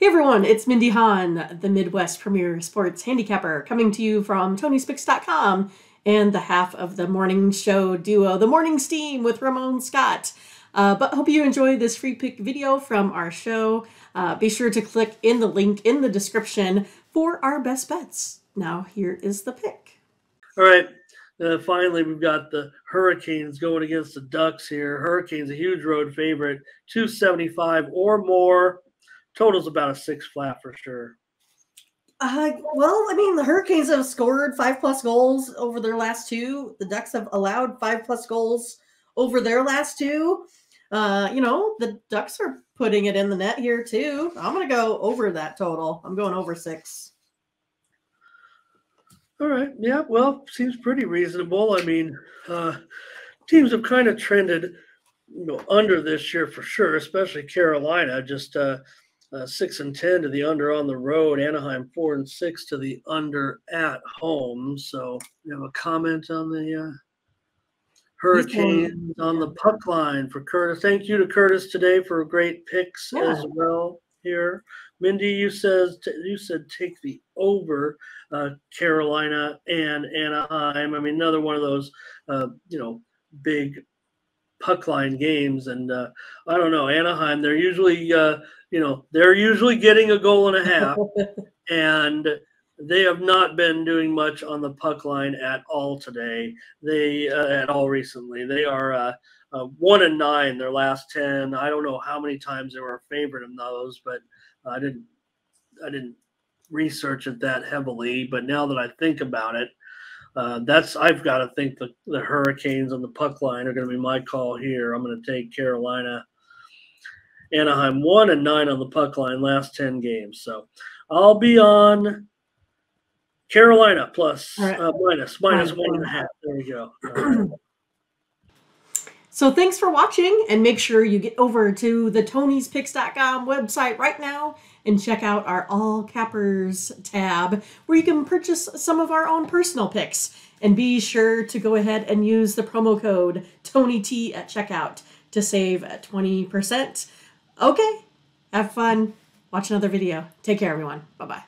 Hey everyone, it's Mindy Hahn, the Midwest premier sports handicapper, coming to you from tonyspicks.com and the half of the morning show duo, The Morning Steam with Ramon Scott. But hope you enjoy this free pick video from our show. Be sure to click in the link in the description for our best bets. Now here is the pick. All right, finally we've got the Hurricanes going against the Ducks here. Hurricanes, a huge road favorite, 275 or more. Total's about a 6 flat for sure. Well, I mean, the Hurricanes have scored 5+ goals over their last two. The Ducks have allowed 5+ goals over their last two. You know, the Ducks are putting it in the net here too. I'm going to go over that total. I'm going over 6. All right. Yeah, well, seems pretty reasonable. I mean, teams have kind of trended, you know, under this year for sure, especially Carolina. Just 6-10 to the under on the road. Anaheim 4-6 to the under at home. So you have a comment on the Hurricanes on the puck line for Curtis. Thank you to Curtis today for great picks as well here. Mindy, you said take the over Carolina and Anaheim. I mean, another one of those you know, big puck line games, and I don't know, Anaheim, they're usually you know, they're usually getting a goal and a half, and they have not been doing much on the puck line at all today. They at all recently. They are 1-9 their last 10. I don't know how many times they were a favorite in those, but I didn't research it that heavily. But now that I think about it, I've got to think the Hurricanes on the puck line are going to be my call here. I'm going to take Carolina. Anaheim 1-9 on the puck line last 10 games. So I'll be on Carolina minus one and a half. There we go. Right. So thanks for watching, and make sure you get over to the tonyspicks.com website right now and check out our All Cappers tab where you can purchase some of our own personal picks. And be sure to go ahead and use the promo code TONYT at checkout to save 20%. Okay, have fun. Watch another video. Take care, everyone. Bye-bye.